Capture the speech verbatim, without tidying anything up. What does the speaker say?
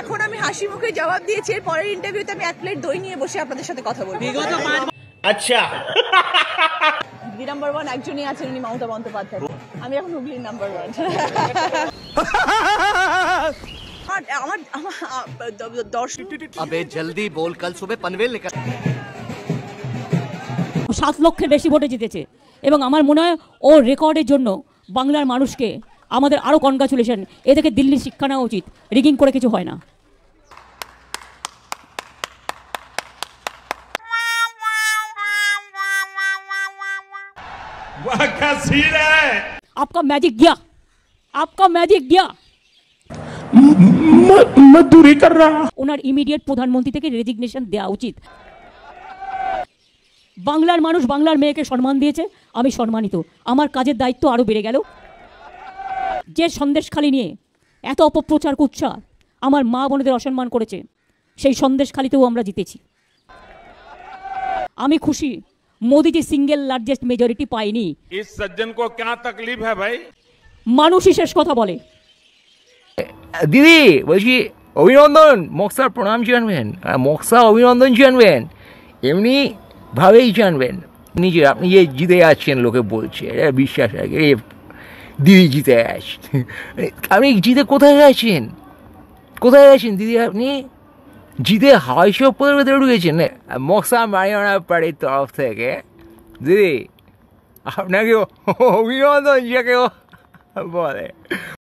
এখন আমি হাসি মুখে জবাব দিয়েছি, এর পরের ইন্টারভিউতে আমি এক প্লেট দই নিয়ে বসে আপনাদের সাথে কথা বলবো। আচ্ছা, হুগলি নাম্বার ওয়ান একজনই আছেন, উনি মমতা বন্দ্যোপাধ্যায়। আমি এখন হুগলির নাম্বার ওয়ান। আমার জলদি বল, কাল সুবে পানভেল সাত লক্ষের বেশি ভোটে জিতেছে এবং আমার মনে হয় ও রেকর্ডের জন্য বাংলার মানুষকে আমাদের আরও কনগ্রাচুলেশন। এ থেকে দিল্লির শিক্ষা নেওয়া উচিত, রিগিং করে কিছু হয় না। आपका मैजिक गया, आपका मैजिक गया। मजदूरी कर रहा। ওনার ইমিডিয়েট প্রধানমন্ত্রী থেকে রেজিগনেশন দেওয়া উচিত। বাংলার মানুষ বাংলার মেয়েকে সম্মান দিয়েছে, আমি সম্মানিত। আমার কাজের দায়িত্ব আরো বেড়ে গেল। যে সন্দেশখালি নিয়ে এত অপপ্রচার কুৎসা, আমার মা বোনদের অসম্মান করেছে, সেই সন্দেশখালিতেও আমরা জিতেছি। আমি খুশি মোদিজি সিঙ্গেল লার্জেস্ট মেজরিটি পায়নি। इस सज्जन को क्या तकलीफ है भाई? মানুষই শেষ কথা বলে। দিদি বলছি, অভিনন্দন, মক্সার প্রণাম জানবেন, মক্সা অভিনন্দন জানবেন, এমনি ভাবেই জানবেন। নিজে আপনি যে জিতে আছেন লোকে বলছে, এটা বিশ্বাস রাখে দিদি জিতে আসছে। আপনি জিতে কোথায় গেছেন, কোথায় গেছেন দিদি? আপনি জিতে হাইসব পদের ভেতরে ঢুকেছেন। মক্সা মারিয়ানা পাড়ির তরফ থেকে দিদি আপনাকে অভিনন্দন, যাকে বলে।